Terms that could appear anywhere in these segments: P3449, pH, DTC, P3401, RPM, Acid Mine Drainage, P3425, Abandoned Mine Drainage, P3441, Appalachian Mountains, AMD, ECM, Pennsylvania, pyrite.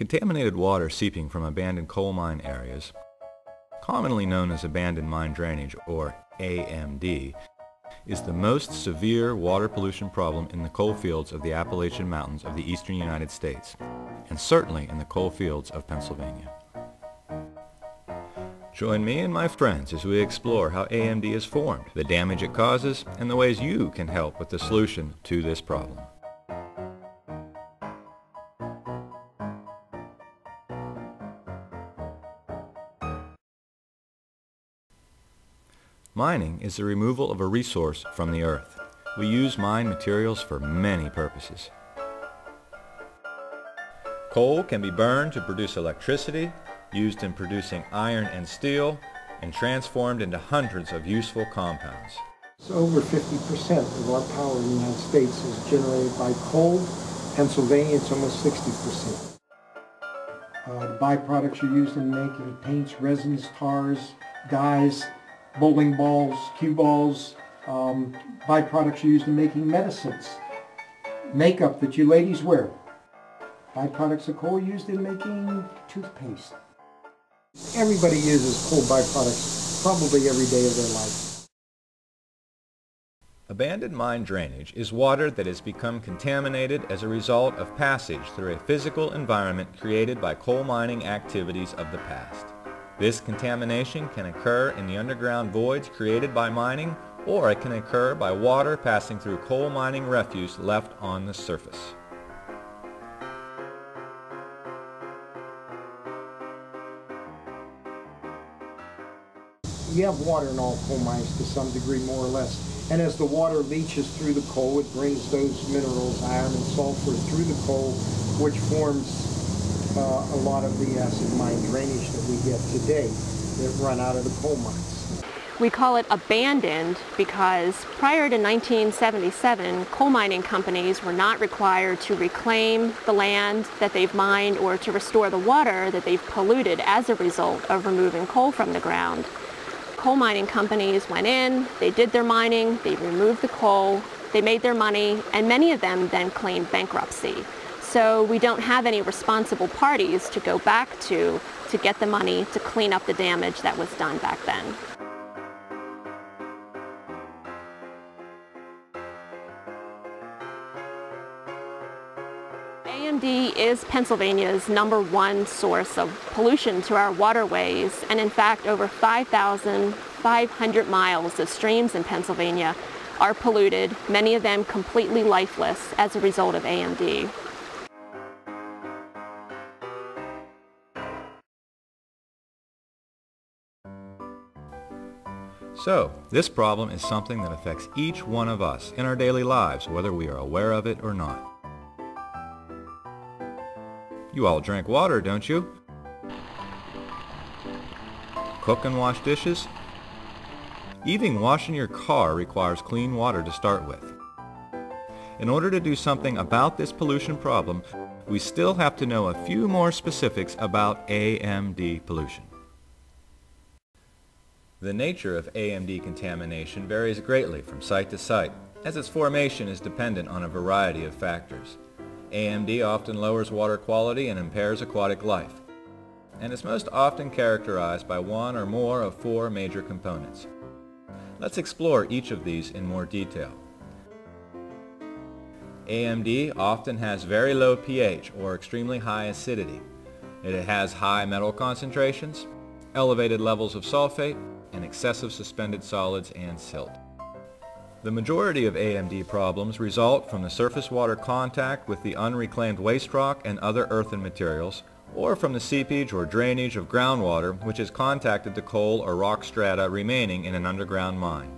Contaminated water seeping from abandoned coal mine areas, commonly known as abandoned mine drainage or AMD, is the most severe water pollution problem in the coal fields of the Appalachian Mountains of the eastern United States, and certainly in the coal fields of Pennsylvania. Join me and my friends as we explore how AMD is formed, the damage it causes, and the ways you can help with the solution to this problem. Mining is the removal of a resource from the earth. We use mine materials for many purposes. Coal can be burned to produce electricity, used in producing iron and steel, and transformed into hundreds of useful compounds. So over 50% of our power in the United States is generated by coal. Pennsylvania, it's almost 60%. The byproducts are used in making paints, resins, tars, dyes, bowling balls, cue balls. Byproducts are used in making medicines, makeup that you ladies wear. Byproducts of coal used in making toothpaste. Everybody uses coal byproducts probably every day of their life. Abandoned mine drainage is water that has become contaminated as a result of passage through a physical environment created by coal mining activities of the past. This contamination can occur in the underground voids created by mining, or it can occur by water passing through coal mining refuse left on the surface. You have water in all coal mines to some degree, more or less, and as the water leaches through the coal, it brings those minerals, iron and sulfur, through the coal, which forms a lot of the acid mine drainage that we get today that run out of the coal mines. We call it abandoned because prior to 1977, coal mining companies were not required to reclaim the land that they've mined or to restore the water that they've polluted as a result of removing coal from the ground. Coal mining companies went in, they did their mining, they removed the coal, they made their money, and many of them then claimed bankruptcy. So we don't have any responsible parties to go back to get the money to clean up the damage that was done back then. AMD is Pennsylvania's #1 source of pollution to our waterways, and in fact over 5,500 miles of streams in Pennsylvania are polluted, many of them completely lifeless as a result of AMD. So, this problem is something that affects each one of us in our daily lives, whether we are aware of it or not. You all drink water, don't you? Cook and wash dishes? Even washing your car requires clean water to start with. In order to do something about this pollution problem, we still have to know a few more specifics about AMD pollution. The nature of AMD contamination varies greatly from site to site, as its formation is dependent on a variety of factors. AMD often lowers water quality and impairs aquatic life, and is most often characterized by one or more of four major components. Let's explore each of these in more detail. AMD often has very low pH or extremely high acidity. It has high metal concentrations, elevated levels of sulfate, and excessive suspended solids and silt. The majority of AMD problems result from the surface water contact with the unreclaimed waste rock and other earthen materials, or from the seepage or drainage of groundwater which has contacted the coal or rock strata remaining in an underground mine.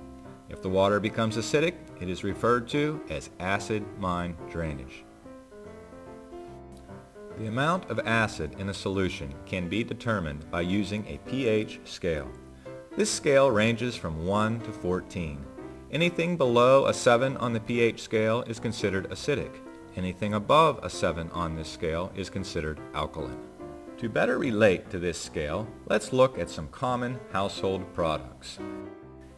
If the water becomes acidic, it is referred to as acid mine drainage. The amount of acid in a solution can be determined by using a pH scale. This scale ranges from 1 to 14. Anything below a 7 on the pH scale is considered acidic. Anything above a 7 on this scale is considered alkaline. To better relate to this scale, let's look at some common household products.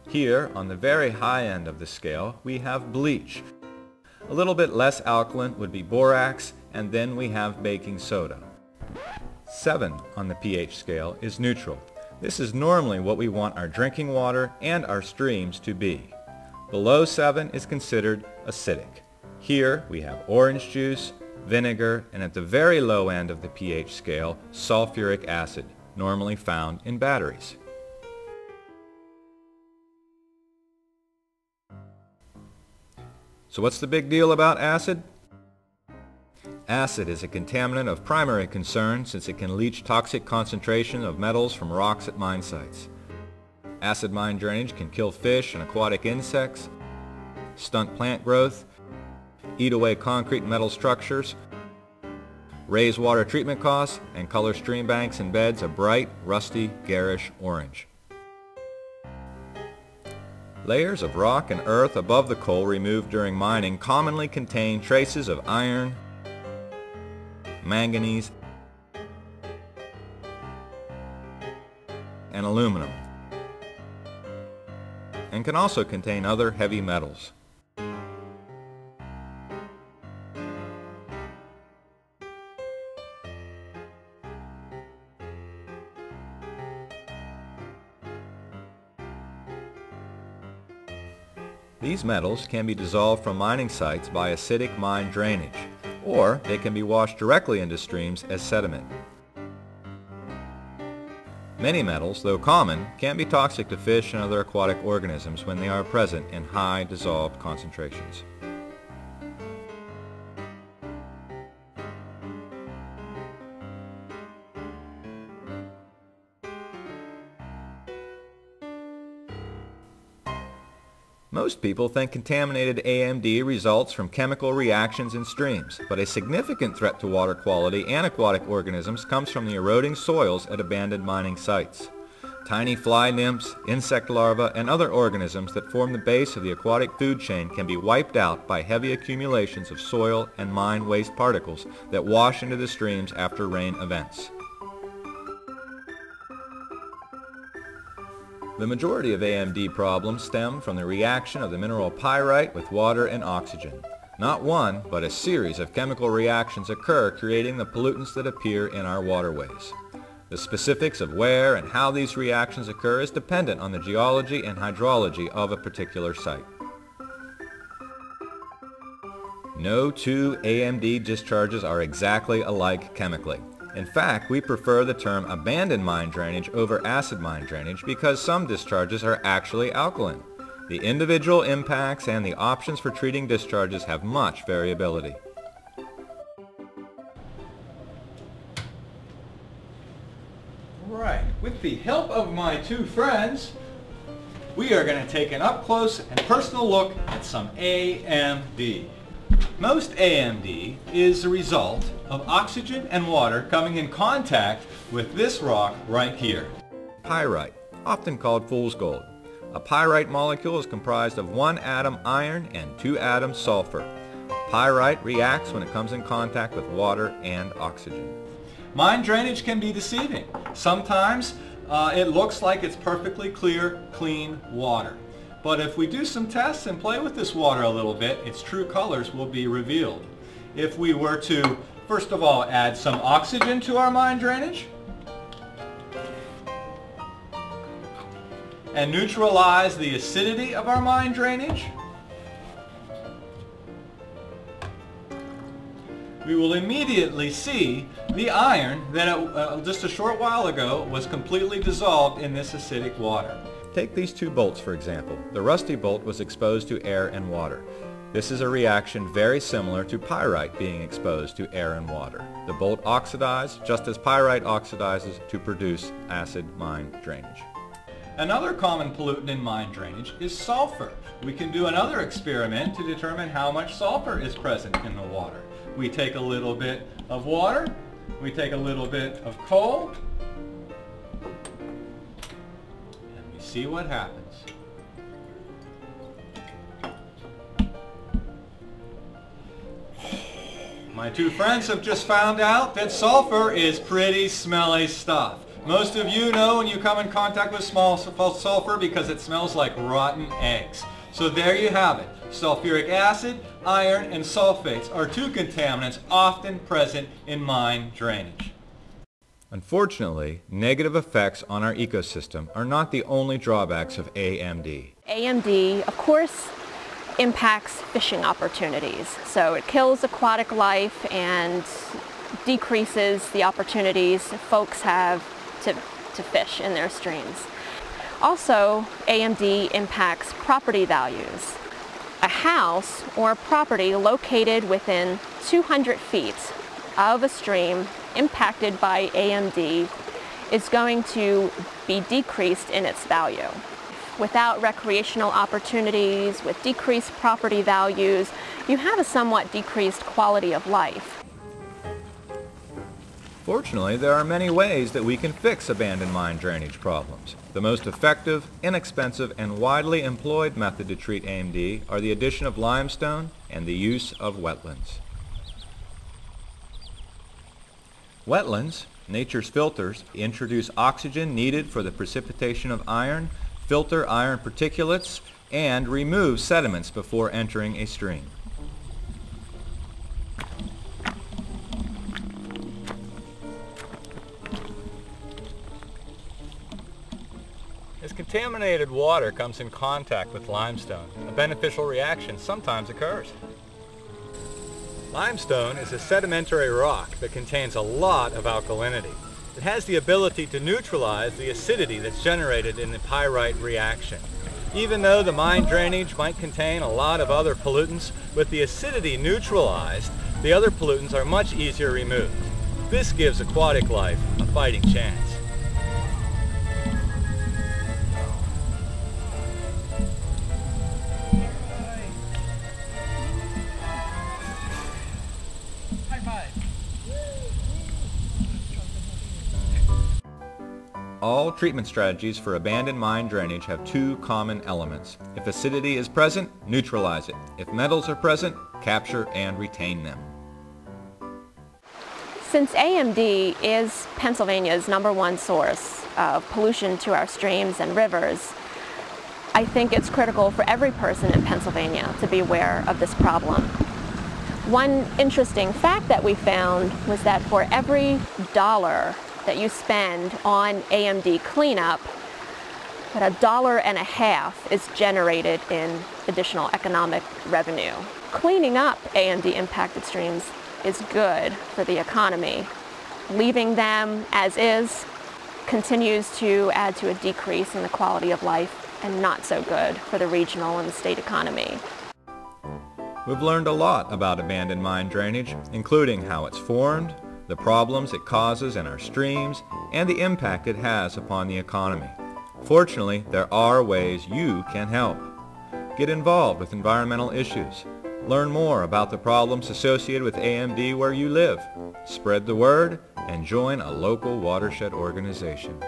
Here, on the very high end of the scale, we have bleach. A little bit less alkaline would be borax, and then we have baking soda. 7 on the pH scale is neutral. This is normally what we want our drinking water and our streams to be. Below 7 is considered acidic. Here we have orange juice, vinegar, and at the very low end of the pH scale, sulfuric acid, normally found in batteries. So what's the big deal about acid? Acid is a contaminant of primary concern since it can leach toxic concentration of metals from rocks at mine sites. Acid mine drainage can kill fish and aquatic insects, stunt plant growth, eat away concrete and metal structures, raise water treatment costs, and color stream banks and beds a bright, rusty, garish orange. Layers of rock and earth above the coal removed during mining commonly contain traces of iron, manganese, and aluminum, and can also contain other heavy metals. These metals can be dissolved from mining sites by acidic mine drainage, or they can be washed directly into streams as sediment. Many metals, though common, can be toxic to fish and other aquatic organisms when they are present in high dissolved concentrations. Most people think contaminated AMD results from chemical reactions in streams, but a significant threat to water quality and aquatic organisms comes from the eroding soils at abandoned mining sites. Tiny fly nymphs, insect larvae, and other organisms that form the base of the aquatic food chain can be wiped out by heavy accumulations of soil and mine waste particles that wash into the streams after rain events. The majority of AMD problems stem from the reaction of the mineral pyrite with water and oxygen. Not one, but a series of chemical reactions occur, creating the pollutants that appear in our waterways. The specifics of where and how these reactions occur is dependent on the geology and hydrology of a particular site. No two AMD discharges are exactly alike chemically. In fact, we prefer the term abandoned mine drainage over acid mine drainage because some discharges are actually alkaline. The individual impacts and the options for treating discharges have much variability. Alright, with the help of my two friends, we are going to take an up-close and personal look at some AMD. Most AMD is the result of oxygen and water coming in contact with this rock right here. Pyrite, often called fool's gold. A pyrite molecule is comprised of 1 atom iron and 2 atoms sulfur. Pyrite reacts when it comes in contact with water and oxygen. Mine drainage can be deceiving. Sometimes it looks like it's perfectly clear, clean water. But if we do some tests and play with this water a little bit, its true colors will be revealed. If we were to, first of all, add some oxygen to our mine drainage and neutralize the acidity of our mine drainage, we will immediately see the iron that just a short while ago was completely dissolved in this acidic water. Take these two bolts, for example. The rusty bolt was exposed to air and water. This is a reaction very similar to pyrite being exposed to air and water. The bolt oxidized just as pyrite oxidizes to produce acid mine drainage. Another common pollutant in mine drainage is sulfur. We can do another experiment to determine how much sulfur is present in the water. We take a little bit of water, we take a little bit of coal, see what happens. My two friends have just found out that sulfur is pretty smelly stuff. Most of you know when you come in contact with small sulfur because it smells like rotten eggs. So there you have it. Sulfuric acid, iron, and sulfates are two contaminants often present in mine drainage. Unfortunately, negative effects on our ecosystem are not the only drawbacks of AMD. AMD, of course, impacts fishing opportunities. So it kills aquatic life and decreases the opportunities folks have to fish in their streams. Also, AMD impacts property values. A house or a property located within 200 feet of a stream impacted by AMD is going to be decreased in its value. Without recreational opportunities, with decreased property values, you have a somewhat decreased quality of life. Fortunately, there are many ways that we can fix abandoned mine drainage problems. The most effective, inexpensive, and widely employed method to treat AMD are the addition of limestone and the use of wetlands. Wetlands, nature's filters, introduce oxygen needed for the precipitation of iron, filter iron particulates, and remove sediments before entering a stream. As contaminated water comes in contact with limestone, a beneficial reaction sometimes occurs. Limestone is a sedimentary rock that contains a lot of alkalinity. It has the ability to neutralize the acidity that's generated in the pyrite reaction. Even though the mine drainage might contain a lot of other pollutants, with the acidity neutralized, the other pollutants are much easier removed. This gives aquatic life a fighting chance. All treatment strategies for abandoned mine drainage have two common elements. If acidity is present, neutralize it. If metals are present, capture and retain them. Since AMD is Pennsylvania's #1 source of pollution to our streams and rivers, I think it's critical for every person in Pennsylvania to be aware of this problem. One interesting fact that we found was that for every dollar that you spend on AMD cleanup, that $1.50 is generated in additional economic revenue. Cleaning up AMD impacted streams is good for the economy. Leaving them as is continues to add to a decrease in the quality of life and not so good for the regional and the state economy. We've learned a lot about abandoned mine drainage, including how it's formed, the problems it causes in our streams, and the impact it has upon the economy. Fortunately, there are ways you can help. Get involved with environmental issues. Learn more about the problems associated with AMD where you live. Spread the word and join a local watershed organization.